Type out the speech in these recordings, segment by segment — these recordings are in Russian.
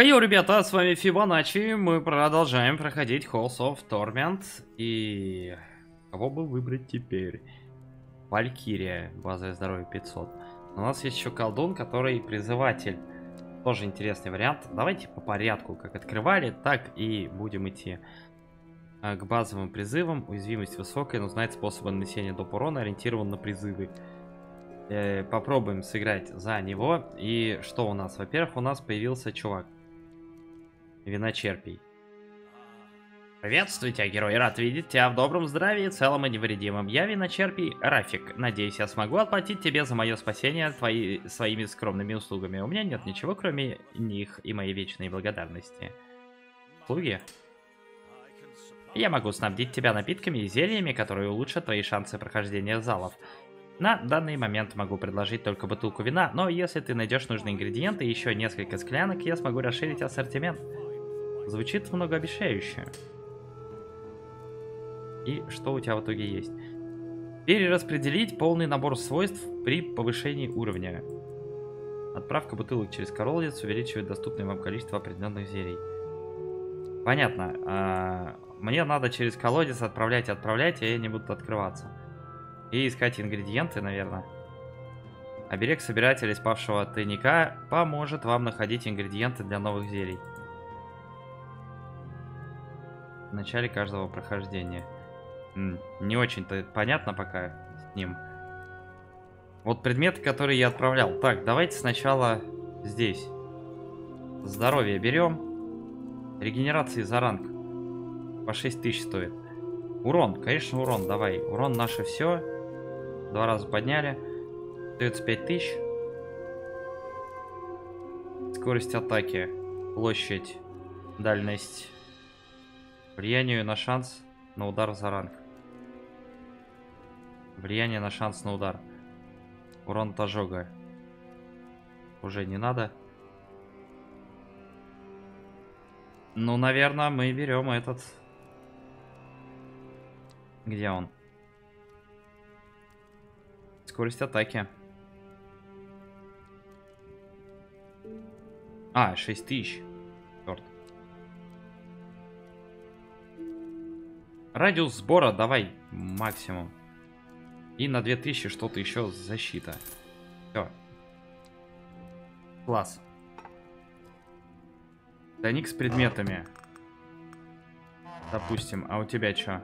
Хейо, ребята, с вами Фибоначчи, мы продолжаем проходить Halls of Torment, и кого бы выбрать теперь? Валькирия, базовое здоровье 500. У нас есть еще колдун, который призыватель, тоже интересный вариант. Давайте по порядку, как открывали, так и будем идти к базовым призывам. Уязвимость высокая, но знает способы нанесения доп. Урона, ориентирован на призывы. Попробуем сыграть за него. И что у нас? Во-первых, у нас появился чувак. Виночерпий. Приветствую тебя, герой, рад видеть тебя в добром здравии, целом и невредимом. Я Виночерпий Рафик. Надеюсь, я смогу отплатить тебе за мое спасение своими скромными услугами. У меня нет ничего, кроме них и моей вечной благодарности. Услуги? Я могу снабдить тебя напитками и зельями, которые улучшат твои шансы прохождения залов. На данный момент могу предложить только бутылку вина, но если ты найдешь нужные ингредиенты и еще несколько склянок, я смогу расширить ассортимент. Звучит многообещающе. И что у тебя в итоге есть? Перераспределить полный набор свойств при повышении уровня. Отправка бутылок через королец увеличивает доступное вам количество определенных зелий. Понятно. Мне надо через колодец отправлять, и они будут открываться. И искать ингредиенты, наверное. Оберег собирателя из павшего тайника поможет вам находить ингредиенты для новых зелий. В начале каждого прохождения. Не очень-то понятно пока с ним. Вот предметы, которые я отправлял. Так, давайте сначала здесь. Здоровье берем. Регенерации за ранг. По 6000 стоит. Урон, конечно, урон, давай. Урон наше все. 2 раза подняли. Остается 5000. Скорость атаки. Площадь. Дальность. Влияние на шанс на удар за ранг. Влияние на шанс на удар. Урон от ожога. Уже не надо. Ну, наверное, мы берем этот. Где он? Скорость атаки. А, 6000. Черт. Радиус сбора давай максимум. И на 2000 что-то еще защита. Все. Класс. Тайник с предметами. Допустим, а у тебя что?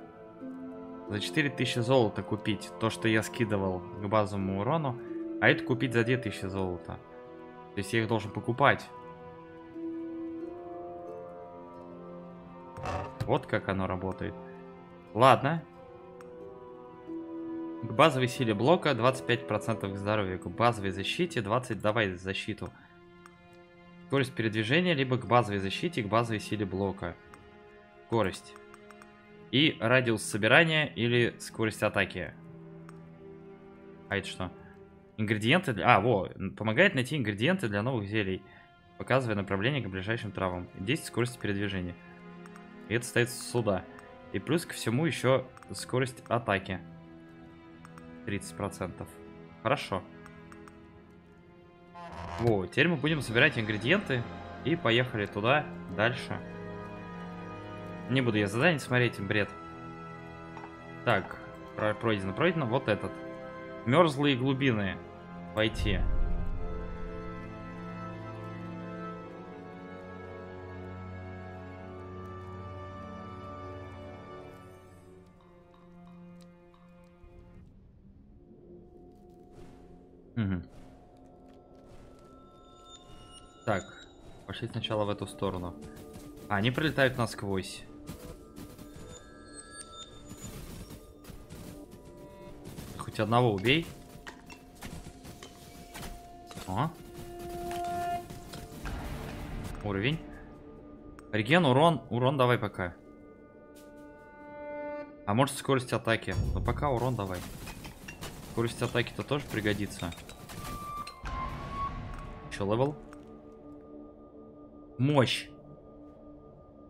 За 4000 золота купить то, что я скидывал к базовому урону, а это купить за 2000 золота. То есть я их должен покупать. Вот как оно работает. Ладно. К базовой силе блока 25% к здоровью, к базовой защите 20%. Давай защиту. Скорость передвижения либо к базовой защите, к базовой силе блока. Скорость. И радиус собирания или скорость атаки. А это что? Ингредиенты для... А, во, помогает найти ингредиенты для новых зелий, показывая направление к ближайшим травам. 10 скорости передвижения. И это стоит сюда. И плюс ко всему еще скорость атаки. 30%. Хорошо. Во, теперь мы будем собирать ингредиенты. И поехали туда дальше. Не буду я задание смотреть, бред. Так, пройдено. Вот этот. Мёрзлые глубины. Войти. Угу. Так, пошли сначала в эту сторону. А, они пролетают насквозь. Одного убей. О. Уровень. Реген, урон. Урон давай пока. А может скорость атаки? Но пока урон давай. Скорость атаки-то тоже пригодится. Еще левел. Мощь.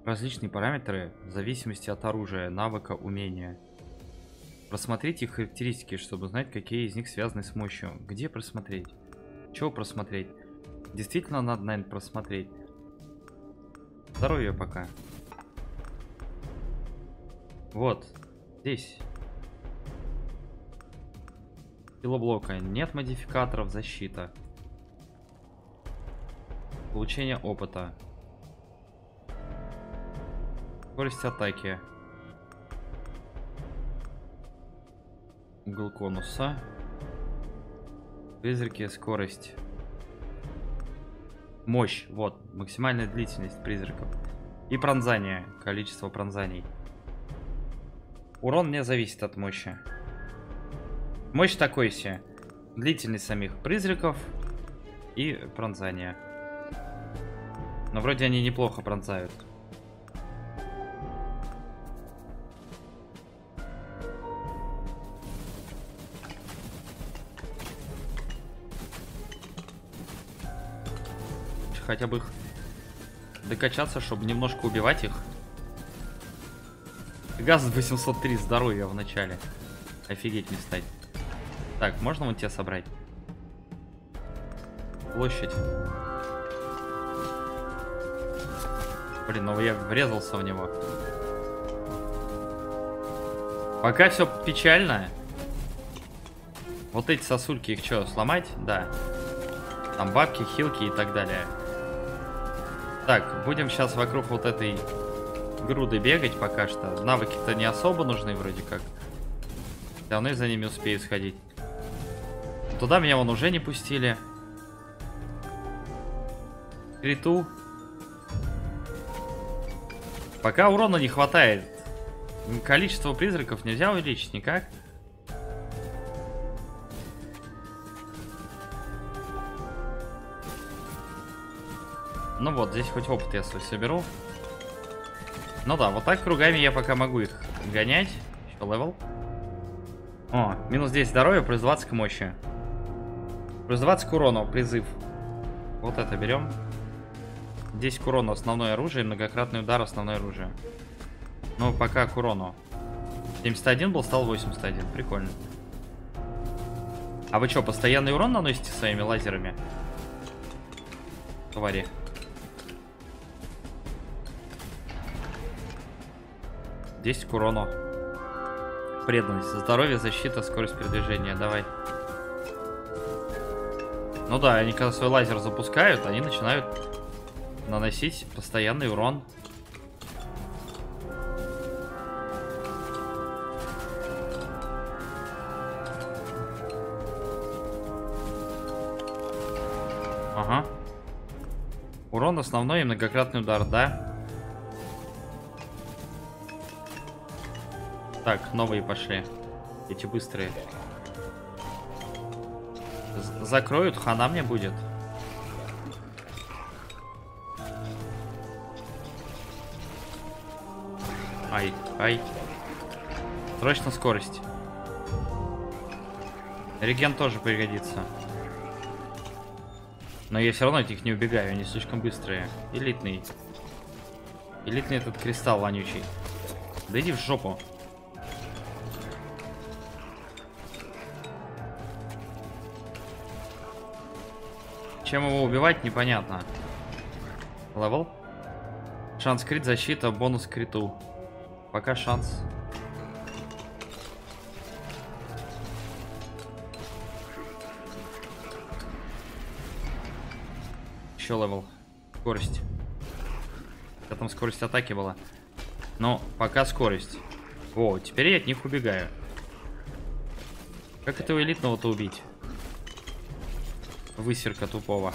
Различные параметры в зависимости от оружия, навыка, умения. Просмотрите их характеристики, чтобы узнать, какие из них связаны с мощью. Где просмотреть? Чего просмотреть? Действительно надо, наверное, просмотреть. Здоровье пока. Вот. Здесь. Силоблока. Нет модификаторов. Защита. Получение опыта. Скорость атаки. Угол конуса. Призраки, скорость. Мощь. Вот. Максимальная длительность призраков. И пронзание. Количество пронзаний. Урон не зависит от мощи. Мощь такой себе. Длительность самих призраков и пронзание. Но вроде они неплохо пронзают. Хотя бы их докачаться, чтобы немножко убивать их. Газ 803 здоровья в начале. Офигеть не стать. Так, можно вон тебя собрать? Площадь. Блин, ну я врезался в него. Пока все печально. Вот эти сосульки, их что, сломать? Да. Там бабки, хилки и так далее. Так, будем сейчас вокруг вот этой груды бегать пока что. Навыки-то не особо нужны вроде как. Давно я за ними успею сходить. Туда меня вон уже не пустили. Криту. Пока урона не хватает. Количество призраков нельзя увеличить никак. Ну вот, здесь хоть опыт я свой соберу. Ну да, вот так кругами я пока могу их гонять. Еще левел. О, минус 10 здоровья, плюс 20 к мощи. Плюс 20 к урону, призыв. Вот это берем. 10 к урону, основное оружие, многократный удар, основное оружие. Ну, пока к урону. 71 был, стал 81, прикольно. А вы что, постоянный урон наносите своими лазерами? Твари. Здесь к урону. Преданность, здоровье, защита, скорость передвижения. Давай. Ну да, они когда свой лазер запускают, они начинают наносить постоянный урон. Ага. Урон основной и многократный удар, да? Так, новые пошли. Эти быстрые. Закроют, хана мне будет. Ай, ай. Срочно скорость. Реген тоже пригодится. Но я все равно от них не убегаю, они слишком быстрые. Элитный. Элитный этот кристалл вонючий. Да иди в жопу. Чем его убивать, непонятно. Левел. Шанс крит, защита, бонус криту. Пока шанс. Еще левел. Скорость. Да там скорость атаки была. Но пока скорость. О, теперь я от них убегаю. Как этого элитного-то убить? Высерка тупого.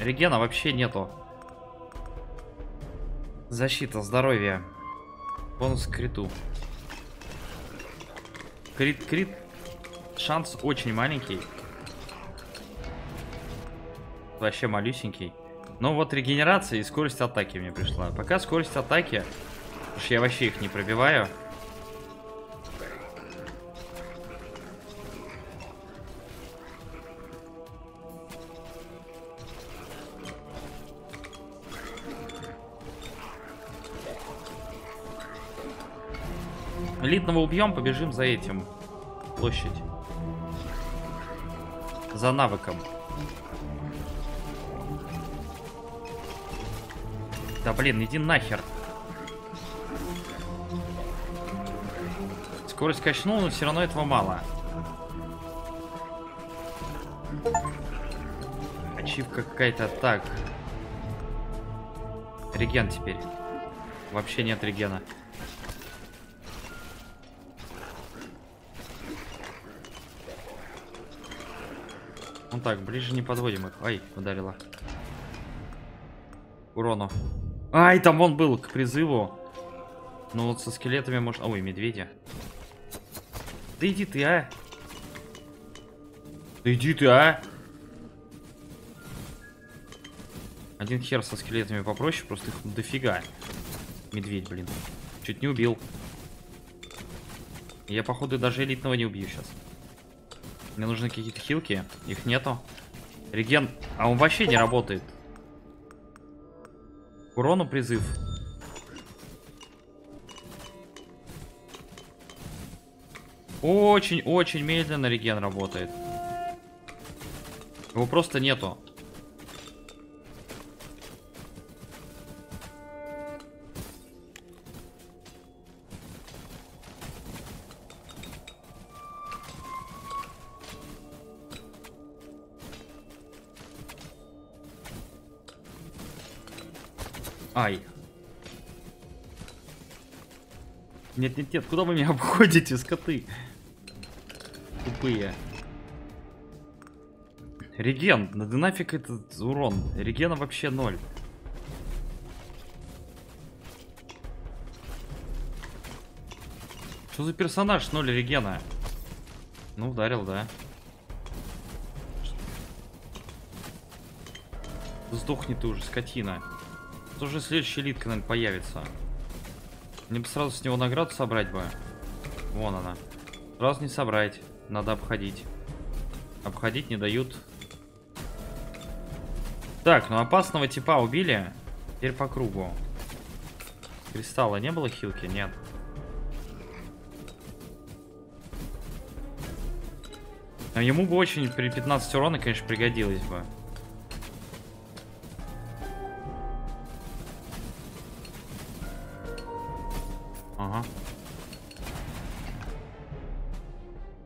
Регена вообще нету. Защита, здоровье. Бонус к криту. Крит. Шанс очень маленький. Вообще малюсенький. Но вот регенерация и скорость атаки мне пришла. Пока скорость атаки. Потому что я вообще их не пробиваю. Элитного убьем, побежим за этим. Площадь. За навыком. Да блин, иди нахер. Скорость качнул, но все равно этого мало. Ачивка какая-то. Так. Реген теперь. Вообще нет регена. Ну так, ближе не подводим их. Ай, ударила. Урону. Ай, там он был к призыву. Ну вот со скелетами можно... Ой, медведя. Да иди ты, а! Да иди ты, а! Один хер со скелетами попроще, просто их дофига. Медведь, блин. Чуть не убил. Я, походу, даже элитного не убью сейчас. Мне нужны какие-то хилки. Их нету. Реген... А он вообще не работает. К урону призыв. Очень-очень медленно реген работает. Его просто нету. Ай. Нет-нет-нет, куда вы меня обходите, скоты? Тупые. Реген, да нафиг этот урон. Регена вообще ноль. Что за персонаж ноль регена? Ну, ударил, да. Сдохни ты уже, скотина. Тут уже следующая элитка, наверное, появится. Мне бы сразу с него награду собрать бы. Вон она. Сразу не собрать. Надо обходить. Обходить не дают. Так, ну опасного типа убили. Теперь по кругу. Кристалла не было хилки? Нет. Но ему бы очень при 15 урона, конечно, пригодилось бы.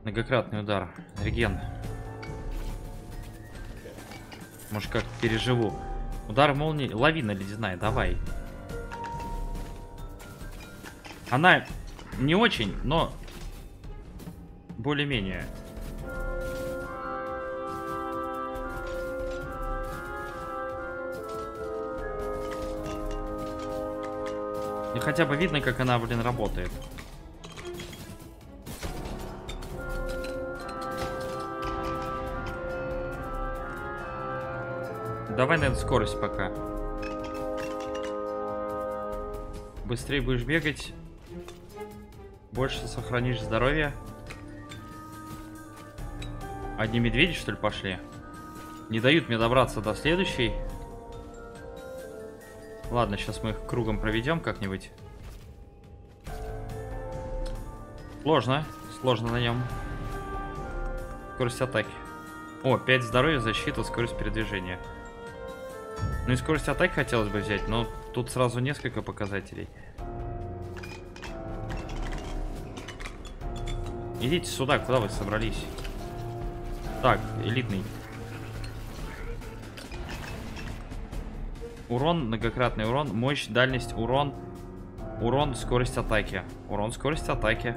Многократный удар. Реген. Может, как переживу. Удар молнии. Лавина ледяная, давай. Она не очень, но более-менее. И хотя бы видно, как она, блин, работает. Давай на эту скорость пока. Быстрее будешь бегать. Больше сохранишь здоровье. Одни медведи, что ли, пошли? Не дают мне добраться до следующей. Ладно, сейчас мы их кругом проведем как-нибудь. Сложно. Сложно на нем. Скорость атаки. О, 5 здоровья, защита, скорость передвижения. Ну и скорость атаки хотелось бы взять, но тут сразу несколько показателей. Идите сюда, куда вы собрались? Так, элитный. Урон, многократный урон, мощь, дальность, урон. Урон, скорость атаки. Урон, скорость атаки.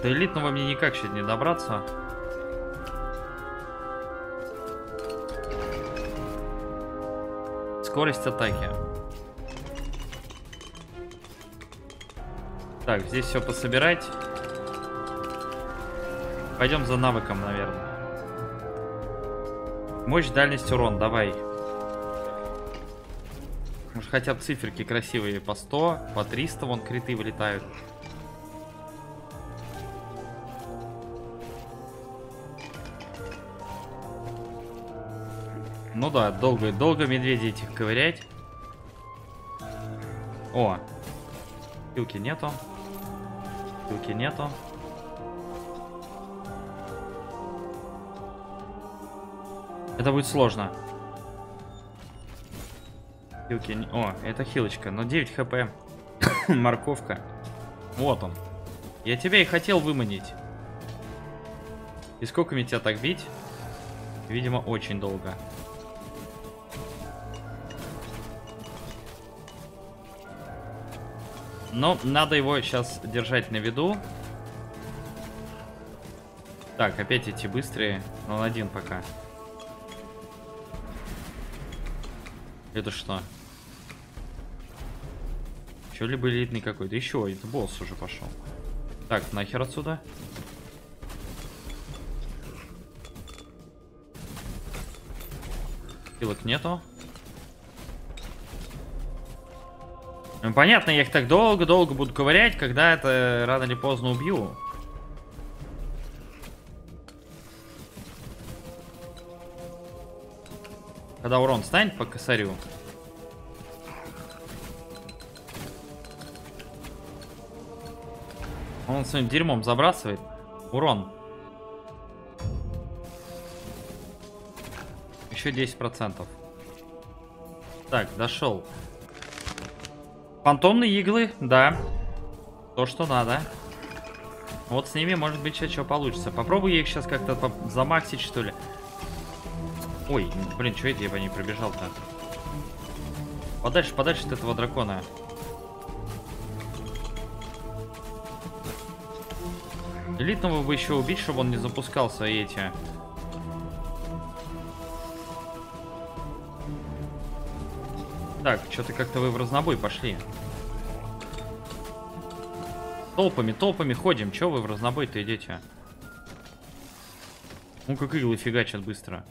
До элитного мне никак сегодня не добраться. Скорость атаки. Так, здесь все пособирать. Пойдем за навыком, наверное. Мощь, дальность, урон, давай. Может, хотя бы циферки красивые по 100, по 300, вон криты вылетают. Ну да, долго медведи этих ковырять. О, пилки нету. штуки нету. Это будет сложно. Хилки... О, это хилочка. Но 9 хп. Морковка. Вот он. Я тебя и хотел выманить. И сколько мне тебя так бить? Видимо, очень долго. Но надо его сейчас держать на виду. Так, опять эти быстрые. Но он один пока. Это что? Еще либо элитный какой-то. Еще, это босс уже пошел. Так, нахер отсюда. Хилок нету. Ну, понятно, я их так долго-долго буду ковырять, когда это рано или поздно убью. Когда урон станет по косарю. Он своим дерьмом забрасывает урон. Еще 10%. Так, дошел. Фантомные иглы, да. То, что надо. Вот с ними, может быть, сейчас что получится. Попробую я их сейчас как-то замаксить, что ли. Ой, блин, что это я по ней пробежал-то? Подальше, подальше от этого дракона. Элитного бы еще убить, чтобы он не запускал свои эти... Так, что-то как-то вы в разнобой пошли. Толпами, толпами ходим. Че вы в разнобой-то идете? Ну, как иглы фигачат быстро.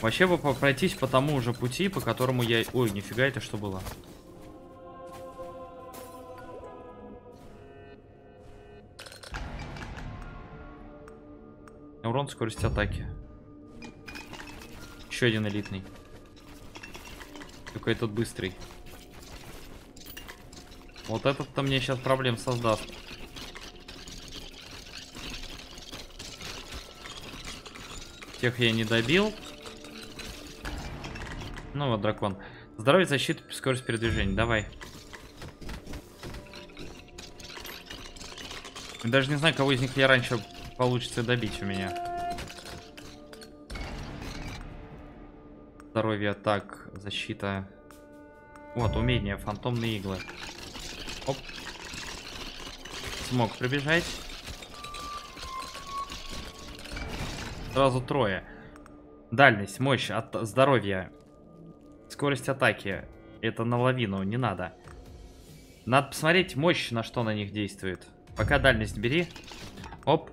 Вообще бы пройтись по тому же пути, по которому я... Ой, нифига, это что было? Урон, скорость атаки. Еще один элитный. Какой этот быстрый. Вот этот-то мне сейчас проблем создаст. Тех я не добил. Ну вот, дракон. Здоровье, защита, скорость передвижения. Давай. Даже не знаю, кого из них я раньше получится добить у меня. Здоровье, так, защита. Вот, умение, фантомные иглы. Оп. Смог пробежать. Сразу трое. Дальность, мощь, здоровье. Скорость атаки. Это на лавину, не надо. Надо посмотреть мощь, на что на них действует. Пока дальность бери. Оп.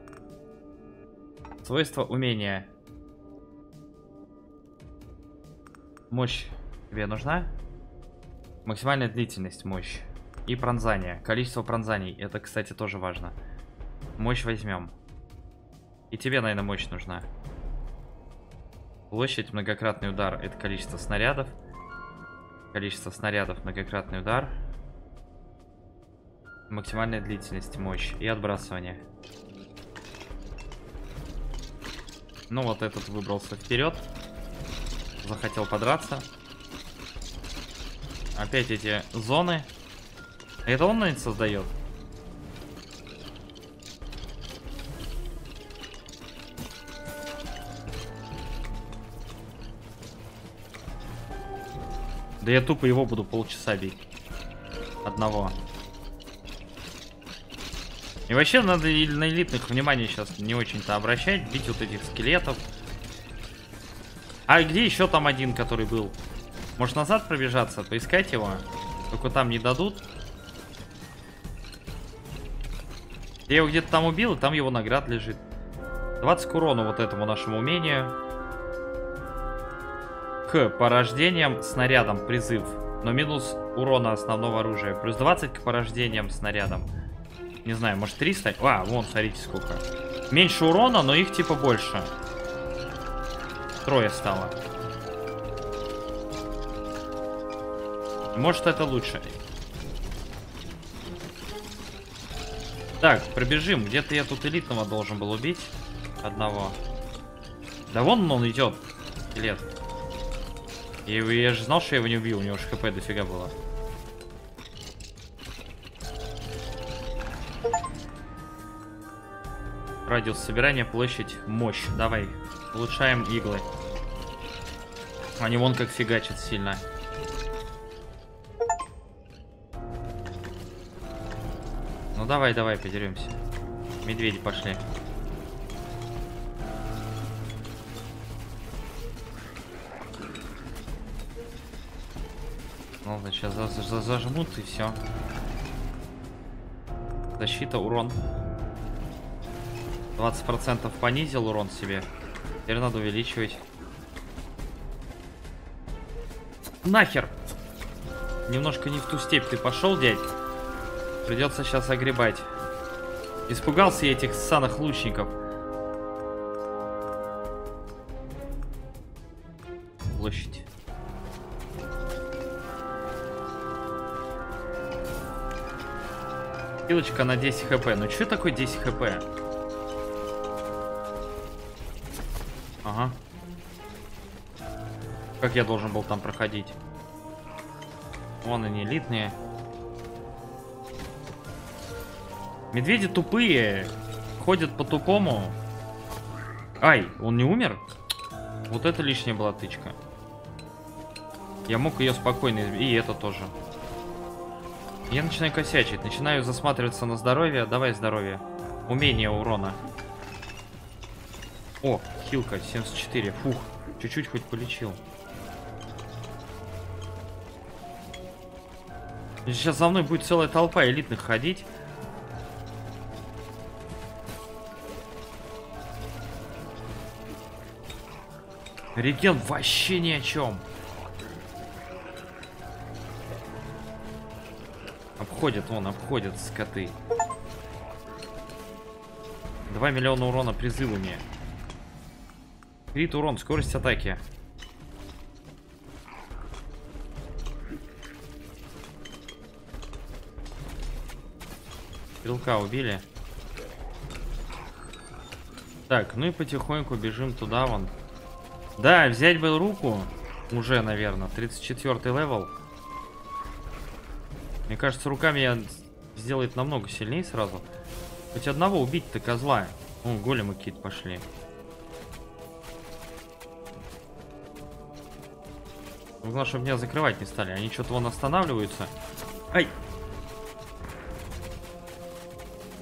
Свойства, умения. Мощь тебе нужна. Максимальная длительность, мощь. И пронзание. Количество пронзаний. Это, кстати, тоже важно. Мощь возьмем. И тебе, наверное, мощь нужна. Площадь, многократный удар. Это количество снарядов. Количество снарядов, многократный удар. Максимальная длительность, мощь и отбрасывание. Ну вот этот выбрался вперед. Захотел подраться. Опять эти зоны. Это он, наверное, создает. Да я тупо его буду полчаса бить. Одного. И вообще надо на элитных внимание сейчас не очень-то обращать. Бить вот этих скелетов. А где еще там один, который был? Может назад пробежаться, поискать его? Только там не дадут. Я его где-то там убил, и там его наград лежит. 20 к урону вот этому нашему умению. К порождениям снарядом призыв, но минус урона основного оружия. Плюс 20 к порождениям снарядом. Не знаю, может 300? А, вон, смотрите сколько. Меньше урона, но их типа больше. Трое стало. Может это лучше. Так, пробежим. Где-то я тут элитного должен был убить. Одного. Да вон он идет. Скелет. И я же знал, что я его не убью. У него же хп дофига было. Радиус собирания, площадь, мощь. Давай. Улучшаем иглы. Они вон как фигачат сильно. Ну давай, давай, подеремся. Медведи пошли. Ну ладно, сейчас зажмут и все. Защита, урон. 20% понизил урон себе. Теперь надо увеличивать. Нахер! Немножко не в ту степь ты пошел, дядь. Придется сейчас огребать. Испугался я этих ссаных лучников. Площадь. Пилочка на 10 хп. Ну что такое 10 хп? Ага. Как я должен был там проходить? Вон они элитные. Медведи тупые, ходят по-тупому. Ай, он не умер? Вот это лишняя была тычка. Я мог ее спокойно избить. И это тоже. Я начинаю косячить. Начинаю засматриваться на здоровье. Давай здоровье. Умение урона. О, хилка 74. Фух, чуть-чуть хоть полечил. Сейчас за мной будет целая толпа элитных ходить. Реген вообще ни о чем. Обходят, вон, обходят скоты. 2 миллиона урона призывами. Крит урон, скорость атаки. Стрелка убили. Так, ну и потихоньку бежим туда вон. Да, взять был руку. Уже, наверное, 34-й левел. Мне кажется, руками я сделает намного сильнее сразу. Хоть одного убить-то козла. О, големы какие-то пошли. Главное, чтобы меня закрывать не стали. Они что-то вон останавливаются. Ай!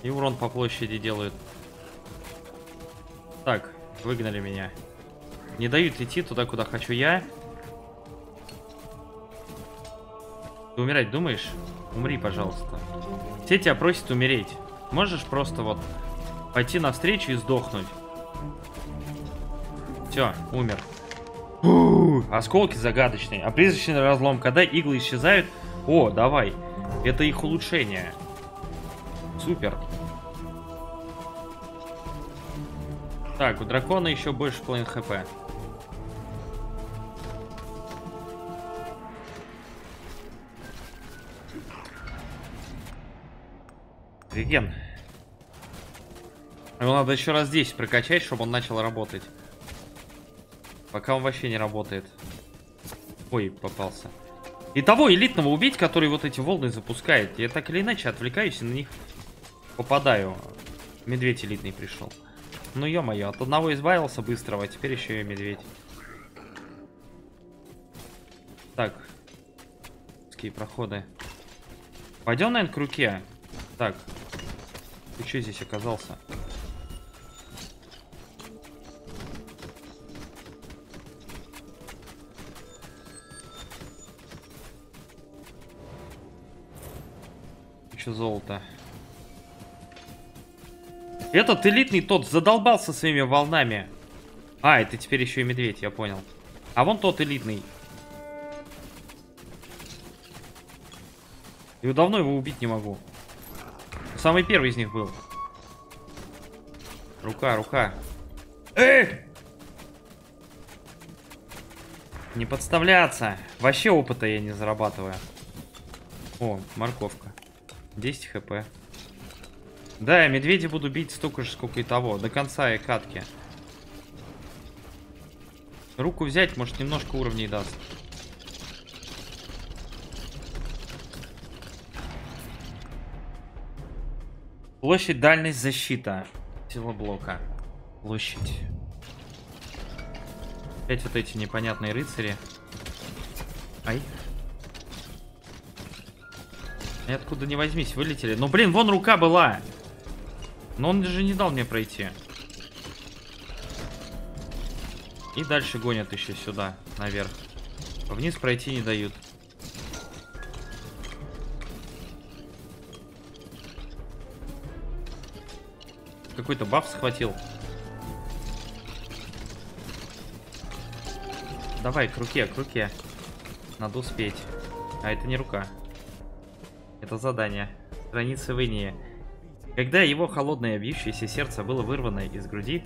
И урон по площади делают. Так, выгнали меня. Не дают идти туда, куда хочу я. Ты умирать думаешь? Умри, пожалуйста. Все тебя просят умереть. Можешь просто вот пойти навстречу и сдохнуть. Все, умер. Осколки загадочные. Обрезочный разлом, когда иглы исчезают. О, давай. Это их улучшение. Супер. Так, у дракона еще больше половины хп. Реген. Его надо еще раз здесь прокачать, чтобы он начал работать. Пока он вообще не работает. Ой, попался. И того элитного убить, который вот эти волны запускает. Я так или иначе отвлекаюсь и на них попадаю. Медведь элитный пришел. Ну ё-моё, от одного избавился быстрого, а теперь еще и медведь. Так. Такие проходы. Пойдем, наверное, к руке. Так. Ты что здесь оказался? Еще золото. Этот элитный тот задолбался своими волнами. А, это теперь еще и медведь, я понял. А вон тот элитный. Я давно его убить не могу. Самый первый из них был. Рука, рука. Эх! Не подставляться. Вообще опыта я не зарабатываю. О, морковка. 10 хп. Да, я медведя буду бить столько же, сколько и того. До конца и катки. Руку взять, может, немножко уровней даст. Площадь, дальность, защита. Силоблока. Площадь. Опять вот эти непонятные рыцари. Ай. И откуда ни возьмись, вылетели. Ну, блин, вон рука была. Но он же не дал мне пройти. И дальше гонят еще сюда, наверх. Вниз пройти не дают. Какой-то баф схватил. Давай, к руке, к руке. Надо успеть. А это не рука. Это задание. Страницы в инее. Когда его холодное бьющееся сердце было вырвано из груди,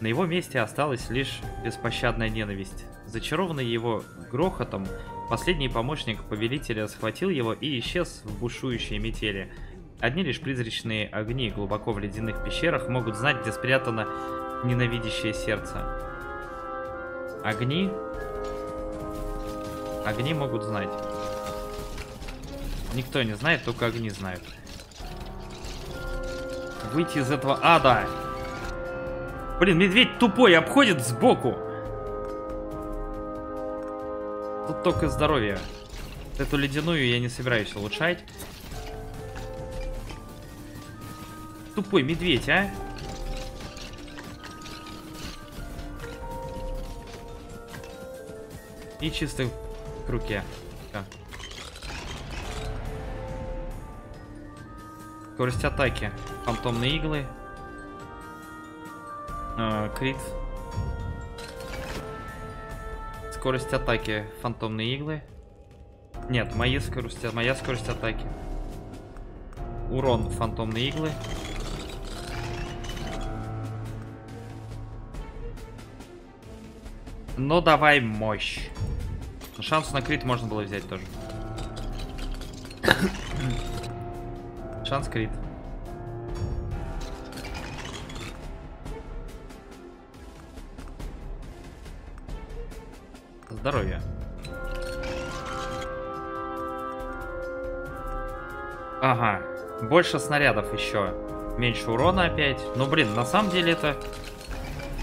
на его месте осталась лишь беспощадная ненависть. Зачарованный его грохотом, последний помощник повелителя схватил его и исчез в бушующей метели. Одни лишь призрачные огни глубоко в ледяных пещерах могут знать, где спрятано ненавидящее сердце. Огни... Огни могут знать. Никто не знает, только огни знают. Выйти из этого ада! Блин, медведь тупой, обходит сбоку! Тут только здоровье. Эту ледяную я не собираюсь улучшать. Тупой медведь, а? И чистым к руке. Да. Скорость атаки. Фантомные иглы. Крит. Скорость атаки. Фантомные иглы. Нет, моя скорость атаки. Урон. Фантомные иглы. Ну давай мощь. Шанс на крит можно было взять тоже. Шанс крит. Здоровье. Ага. Больше снарядов еще. Меньше урона опять. Ну блин, на самом деле это...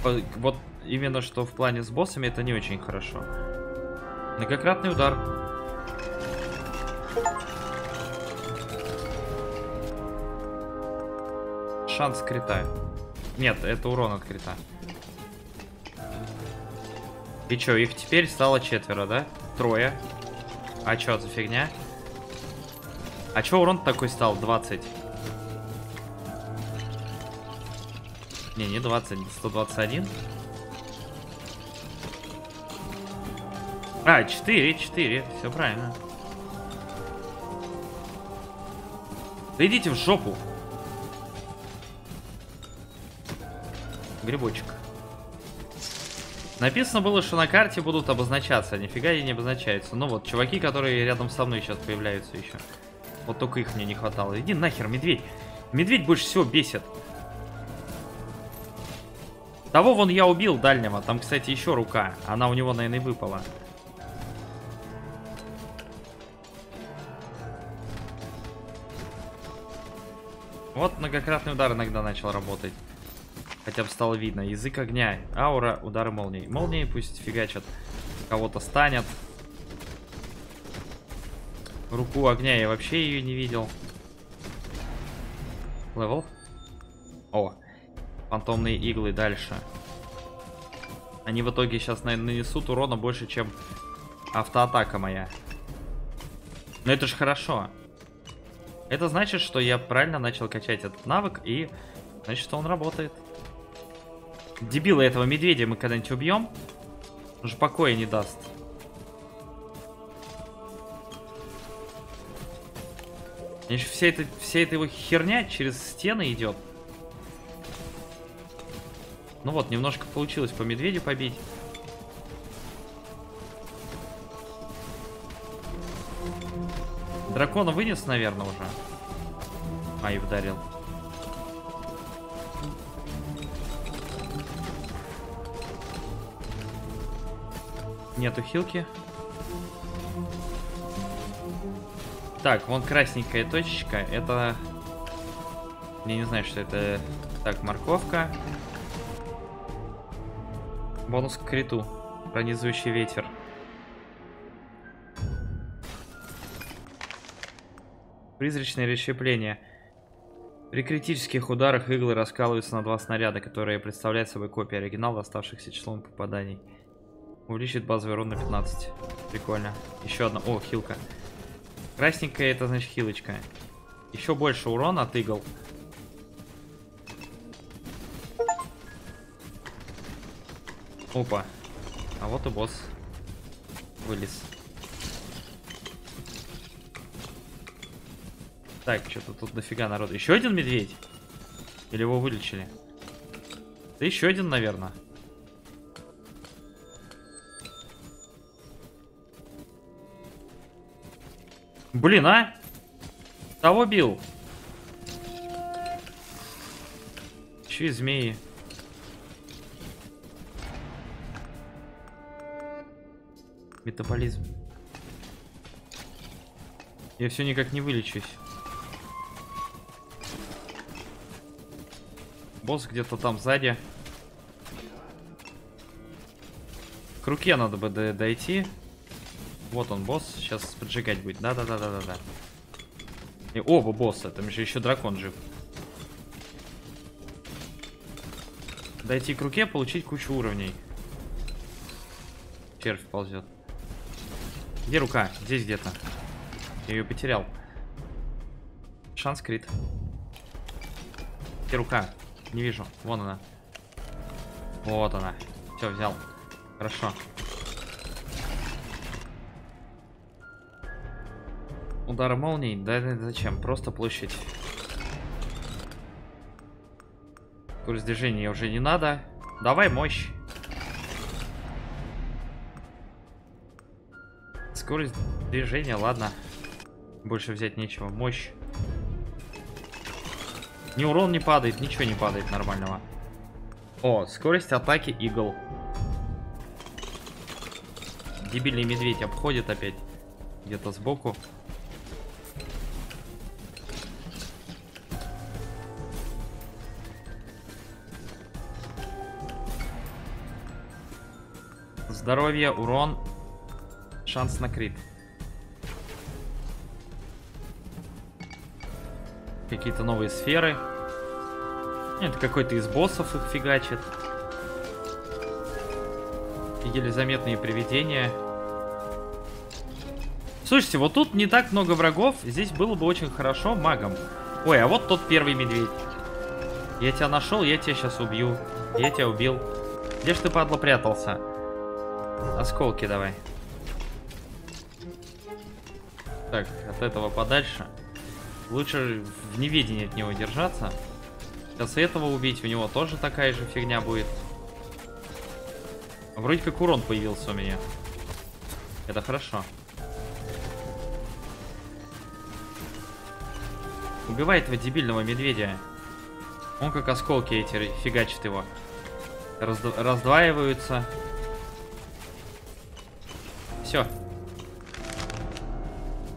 Вот именно что в плане с боссами это не очень хорошо. Многократный удар. Шанс крита. Нет, это урон от крита. И чё, их теперь стало четверо, да? Трое. А чё за фигня? А чё урон такой стал? 20. Не, не 20, 121. А, 4, 4, все правильно. Да идите в жопу. Грибочек. Написано было, что на карте будут обозначаться, а нифига и не обозначаются. Ну вот, чуваки, которые рядом со мной сейчас появляются еще. Вот только их мне не хватало. Иди нахер, медведь. Медведь больше всего бесит. Того вон я убил, дальнего. Там, кстати, еще рука. Она у него, наверное, выпала. Вот многократный удар иногда начал работать. Хотя бы стало видно. Язык огня, аура, удары молнии. Молнии пусть фигачат. Кого-то станет. Руку огня я вообще ее не видел. Левел. О, фантомные иглы дальше. Они в итоге сейчас, наверное, нанесут урона больше, чем автоатака моя. Но это же хорошо. Это значит, что я правильно начал качать этот навык, и значит, что он работает. Дебила этого медведя мы когда-нибудь убьем. Он же покоя не даст. И еще вся эта его херня через стены идет. Ну вот, немножко получилось по медведю побить. Дракона вынес, наверное, уже. Ай, ударил. Нету хилки. Так, вон красненькая точечка. Это... Я не знаю, что это... Так, морковка. Бонус к криту. Пронизывающий ветер. Призрачное расщепление. При критических ударах иглы раскалываются на 2 снаряда, которые представляют собой копии оригинала, оставшихся числом попаданий. Увеличит базовый урон на 15. Прикольно. Еще одна. О, хилка. Красненькая, это значит хилочка. Еще больше урона от игл. Опа. А вот и босс. Вылез. Так, что-то тут дофига народу. Еще один медведь? Или его вылечили? Да еще один, наверное. Блин, а? Того бил. Еще и змеи. Метаболизм. Я все никак не вылечусь. Босс где-то там сзади. К руке надо бы дойти. Вот он, босс. Сейчас поджигать будет. Да-да-да-да-да. И оба босса. Там же еще дракон жив. Дойти к руке, получить кучу уровней. Червь ползет. Где рука? Здесь где-то. Я ее потерял. Шанс крит. Где рука? Не вижу. Вон она. Вот она. Все, взял. Хорошо. Удар молнии? Да зачем? Просто площадь. Курс движения уже не надо. Давай мощь. Скорость движения, ладно. Больше взять нечего. Мощь. Ни урон не падает, ничего не падает нормального. О, скорость атаки игл. Дебильный медведь обходит опять. Где-то сбоку. Здоровье, урон. Шанс на крит. Какие-то новые сферы. Это какой-то из боссов их фигачит. Еле заметные привидения. Слушайте, вот тут не так много врагов. Здесь было бы очень хорошо магом. Ой, а вот тот первый медведь. Я тебя нашел, я тебя сейчас убью. Я тебя убил. Где ж ты, падла, прятался? Осколки давай. Так, от этого подальше. Лучше в неведении от него держаться. Сейчас этого убить, у него тоже такая же фигня будет. Вроде как урон появился у меня. Это хорошо. Убивай этого дебильного медведя. Он как осколки эти фигачит его. Раздваиваются. Все.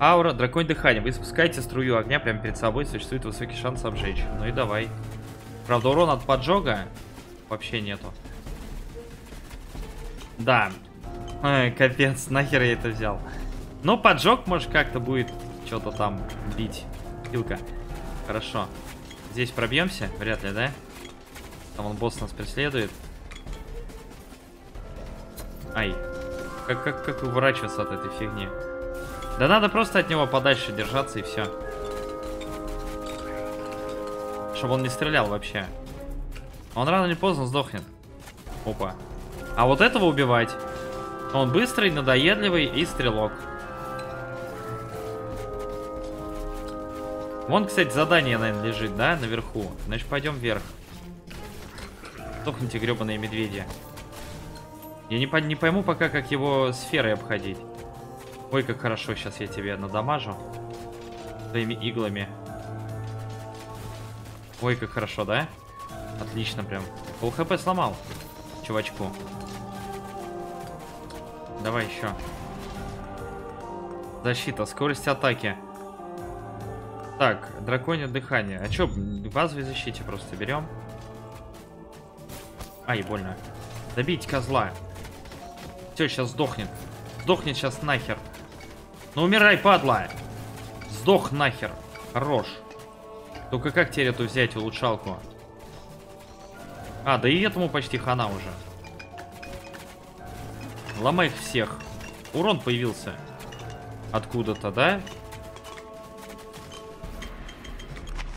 Аура, драконь дыхание. Вы спускаете струю огня прямо перед собой, существует высокий шанс обжечь. Ну и давай. Правда, урон от поджога вообще нету. Да. Ой, капец, нахер я это взял. Но поджог, может, как-то будет что-то там бить. Хилка. Хорошо. Здесь пробьемся? Вряд ли, да? Там он, босс, нас преследует. Ай. Как уворачиваться от этой фигни? Да надо просто от него подальше держаться и все. Чтобы он не стрелял вообще. Он рано или поздно сдохнет. Опа. А вот этого убивать. Он быстрый, надоедливый и стрелок. Вон, кстати, задание, наверное, лежит, да, наверху. Значит, пойдем вверх. Сдохните, гребаные медведи. Я не пойму пока, как его сферой обходить. Ой, как хорошо, сейчас я тебе надамажу своими иглами. Ой, как хорошо, да? Отлично прям. Пол хп сломал чувачку. Давай еще. Защита, скорость атаки. Так, драконье дыхание. А что, базовой защите просто берем. Ай, больно. Добить козла. Все, сейчас сдохнет. Сдохнет сейчас нахер. Ну умирай, падла! Сдох нахер. Хорош. Только как теперь эту взять, улучшалку? А, да и этому почти хана уже. Ломай их всех. Урон появился. Откуда-то, да?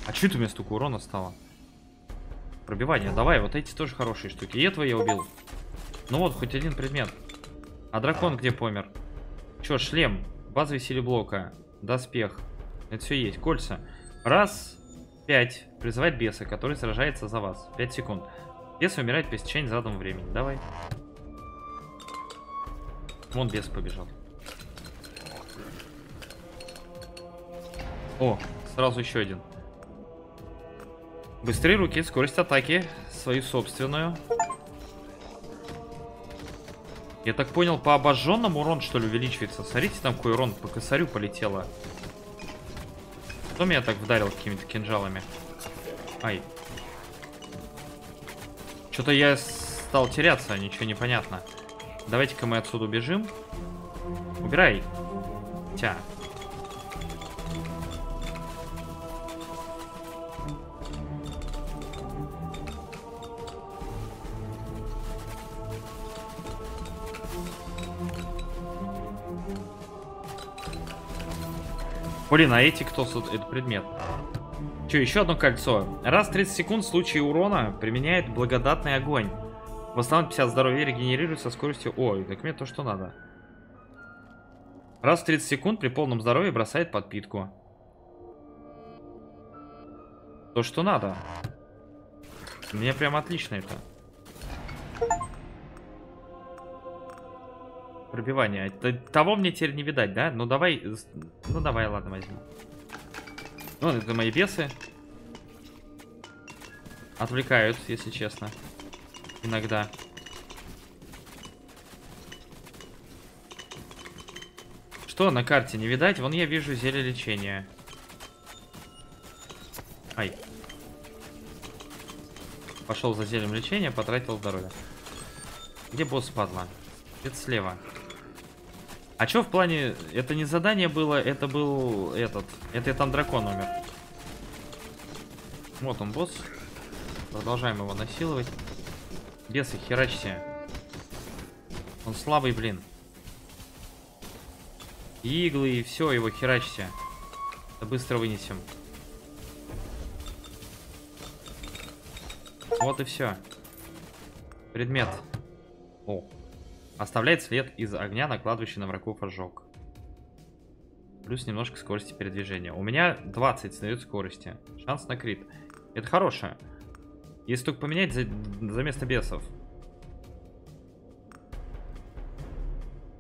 А чуть у меня столько урона стало. Пробивание. Давай, вот эти тоже хорошие штуки. И этого я убил. Ну вот, хоть один предмет. А дракон где помер? Че, шлем, базовый силеблока, доспех. Это все есть. Кольца. Раз, 5. Призывать беса, который сражается за вас. 5 секунд. Бес умирает по истечении заданного времени. Давай. Вон бес побежал. О, сразу еще один. Быстрее руки, скорость атаки. Свою собственную. Я так понял, по обожженному урон, что ли, увеличивается. Смотрите, там какой урон по косарю полетело. Кто меня так вдарил какими-то кинжалами? Ай. Что-то я стал теряться, ничего не понятно. Давайте-ка мы отсюда убежим. Убирай. Тя. Блин, а эти кто? Это предмет. Че, еще одно кольцо. Раз в 30 секунд в случае урона применяет благодатный огонь. В основном 50 здоровья регенерирует со скоростью... Ой, так мне то, что надо. Раз в 30 секунд при полном здоровье бросает подпитку. То, что надо. Мне прям отлично это. Пробивание. Того мне теперь не видать, да? Ну давай. Ну давай, ладно, возьму. Ну, это мои бесы. Отвлекают, если честно. Иногда. Что на карте не видать? Вон я вижу зелье лечения. Ай. Пошел за зельем лечения, потратил здоровье. Где босс, падла? Это слева. А чё в плане... Это не задание было, это был этот... Это там дракон умер. Вот он, босс. Продолжаем его насиловать. Бесы, херачься. Он слабый, блин. Иглы и все, его херачься. Это быстро вынесем. Вот и все. Предмет. О. Оставляет след из огня, накладывающий на врагов ожог. Плюс немножко скорости передвижения. У меня 20 снаряд скорости. Шанс на крит. Это хорошее. Если только поменять за место бесов.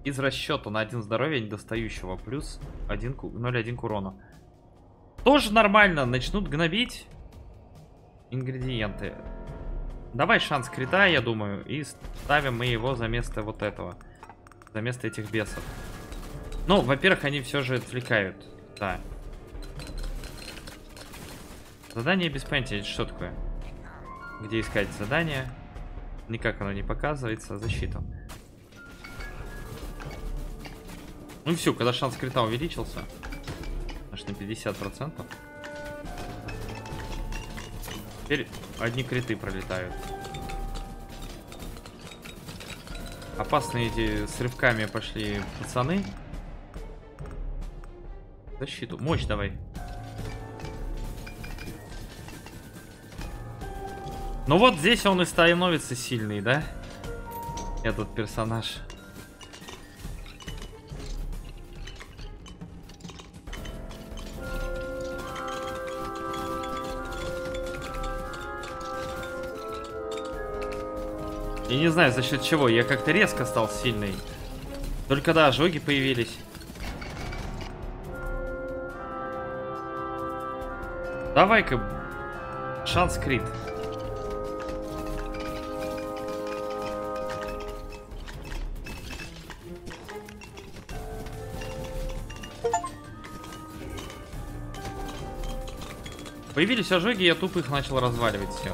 Из расчета на 1 здоровья недостающего. Плюс 0,1 к урону. Тоже нормально. Начнут гнобить. Ингредиенты. Давай шанс крита, я думаю. И ставим мы его за место вот этого. За место этих бесов. Ну, во-первых, они все же отвлекают. Да. Задание без понятия. Что такое? Где искать задание? Никак оно не показывается. Защита. Ну все, когда шанс крита увеличился. Аж на 50%. Теперь одни криты пролетают. Опасные эти с рывками пошли пацаны. Защиту. Мощь давай. Ну вот здесь он и становится сильный, да? Этот персонаж. Я не знаю, за счет чего. Я как-то резко стал сильный. Только да, ожоги появились. Давай-ка. Шанс крит. Появились ожоги, я тупо их начал разваливать все.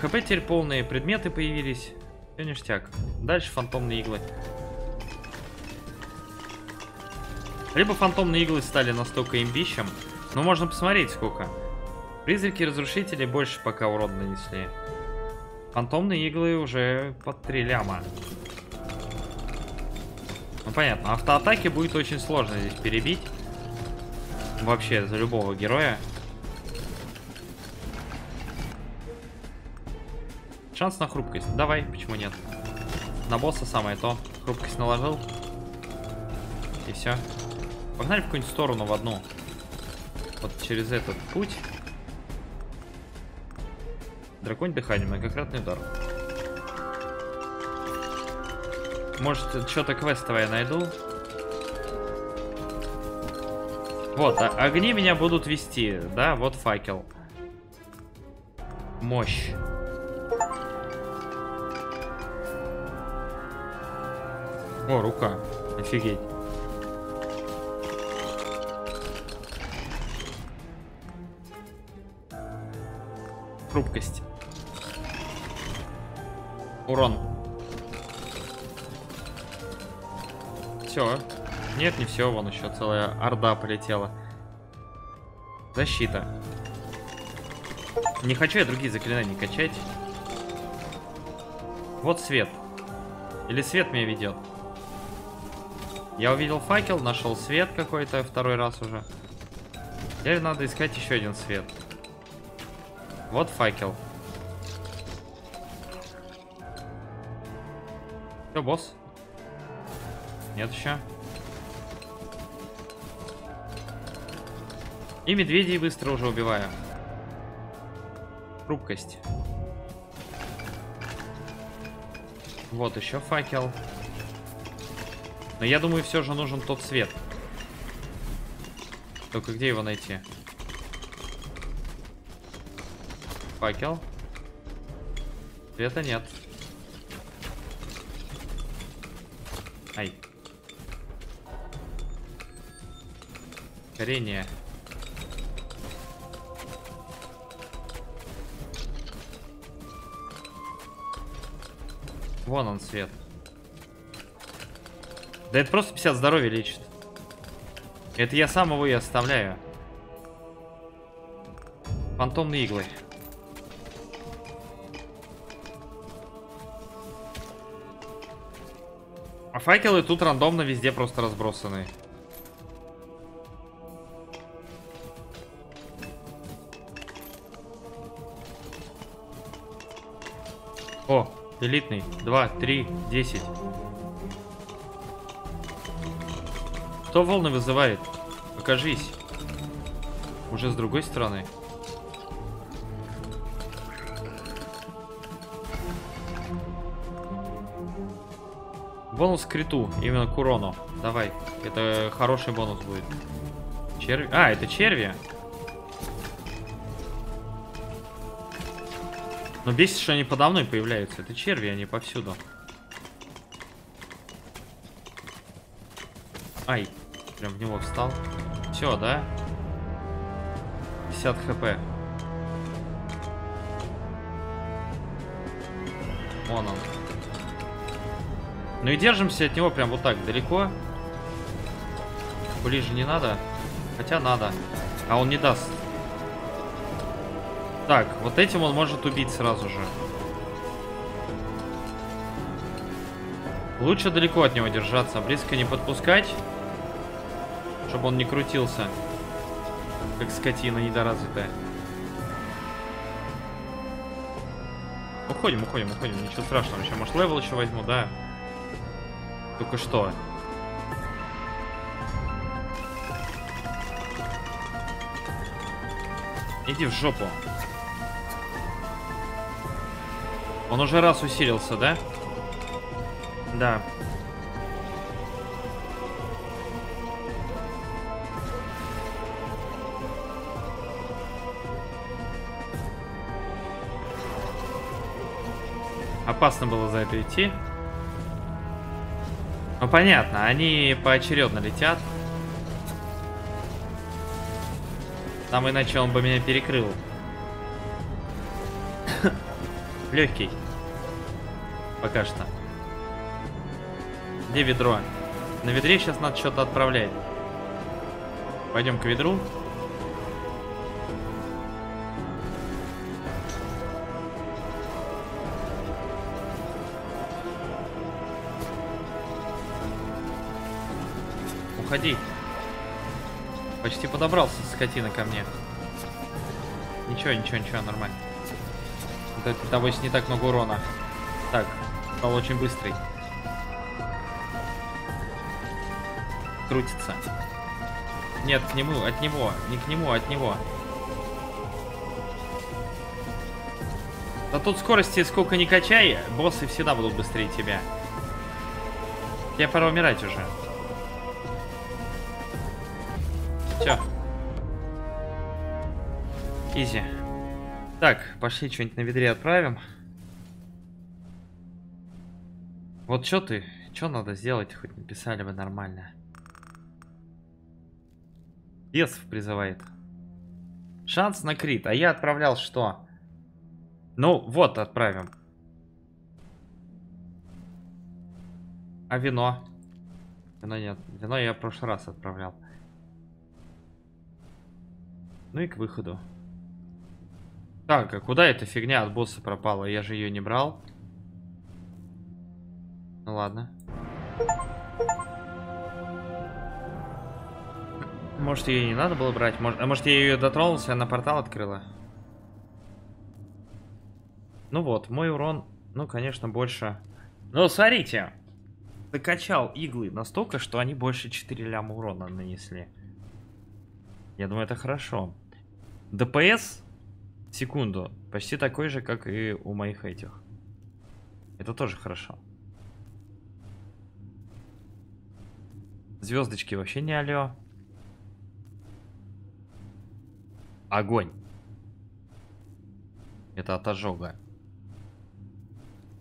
ХП теперь полные, предметы появились. Все ништяк. Дальше фантомные иглы. Либо фантомные иглы стали настолько имбищем. Но можно посмотреть сколько. Призраки-разрушители больше пока урон нанесли. Фантомные иглы уже под 3 ляма. Ну понятно, автоатаки будет очень сложно здесь перебить. Вообще за любого героя. Шанс на хрупкость. Давай, почему нет? На босса самое то. Хрупкость наложил. И все. Погнали в какую-нибудь сторону, в одну. Вот через этот путь. Драконь дыхание, многократный удар. Может, что-то квестовое найду. Вот, огни меня будут вести. Да, вот факел. Мощь. О, рука. Офигеть. Хрупкость. Урон. Все. Нет, не все. Вон еще целая орда полетела. Защита. Не хочу я другие заклинания качать. Вот свет. Или свет меня ведет. Я увидел факел, нашел свет какой-то второй раз уже. Теперь надо искать еще один свет. Вот факел. Все, босс? Нет еще. И медведей быстро уже убиваю. Хрупкость. Вот еще факел. Но я думаю, все же нужен тот свет. Только где его найти? Факел. Света нет. Ай. Горение. Вон он, свет. Да это просто 50 здоровья лечит. Это я сам его и оставляю. Фантомные иглы. А факелы тут рандомно везде просто разбросаны. О, элитный. 2, 3, 10. Кто волны вызывает? Покажись. Уже с другой стороны. Бонус к криту, именно к урону. Давай, это хороший бонус будет. Черви... А, это черви. Но бесит, что они подо мной появляются. Это черви, они повсюду. Ай, прям в него встал. Все, да? 50 хп. Вон он. Ну и держимся от него прям вот так далеко. Ближе не надо. Хотя надо. А он не даст. Так, вот этим он может убить сразу же. Лучше далеко от него держаться. Близко не подпускать. Чтобы он не крутился, как скотина недоразвитая. Уходим, уходим, уходим. Ничего страшного. Еще, может, левел еще возьму, да. Только что. Иди в жопу. Он уже раз усилился, да? Да. Опасно было за это идти. Ну понятно, они поочередно летят. Там иначе он бы меня перекрыл. Легкий. Пока что. Где ведро? На ведре сейчас надо что-то отправлять. Пойдем к ведру. Уходи. Почти подобрался, скотина, ко мне. Ничего, нормально. Довольно не так много урона. Так, стал очень быстрый. Крутится. Нет, к нему, от него. Не к нему, от него. Да тут скорости сколько ни качай, боссы всегда будут быстрее тебя. Тебе пора умирать уже. Все. Изи. Так, пошли что-нибудь на ведре отправим. Вот что ты? Что надо сделать? Хоть написали бы нормально. Бесов призывает. Шанс на крит. А я отправлял что? Ну, вот отправим. А вино? Вино нет. Вино я в прошлый раз отправлял. Ну и к выходу. Так, а куда эта фигня от босса пропала? Я же ее не брал. Ну ладно. Может, ее не надо было брать? Может, а может, я ее дотронулся, она портал открыла? Ну вот, мой урон, ну, конечно, больше. Ну, смотрите. Докачал иглы настолько, что они больше 4 ляма урона нанесли. Я думаю, это хорошо. ДПС, секунду, почти такой же, как и у моих этих. Это тоже хорошо. Звездочки вообще не алё. Огонь. Это от ожога.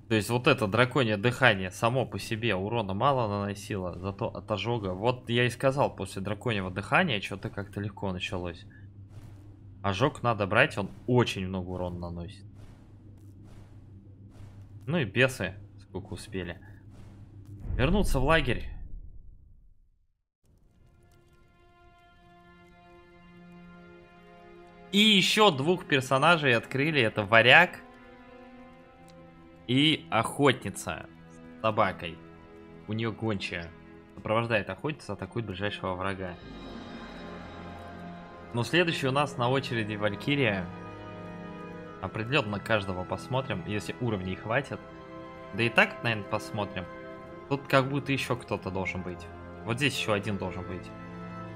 То есть вот это драконье дыхание само по себе урона мало наносило, зато от ожога. Вот я и сказал, после драконьего дыхания что-то как-то легко началось. Ожог надо брать, он очень много урона наносит. Ну и бесы, сколько успели. Вернуться в лагерь. И еще двух персонажей открыли. Это варяг и охотница с собакой. У нее гончая. Сопровождает охотница, атакует ближайшего врага. Но следующий у нас на очереди валькирия. Определенно каждого посмотрим, если уровней хватит. Да и так, наверное, посмотрим. Тут как будто еще кто-то должен быть. Вот здесь еще один должен быть.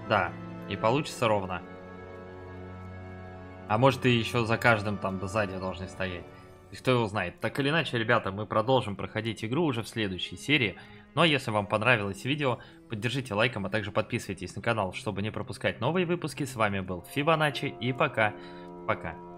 Да, и получится ровно. А может, и еще за каждым там до сзади должны стоять. Кто его знает. Так или иначе, ребята, мы продолжим проходить игру уже в следующей серии. Ну а если вам понравилось видео, поддержите лайком, а также подписывайтесь на канал, чтобы не пропускать новые выпуски. С вами был Фибоначчи и пока-пока.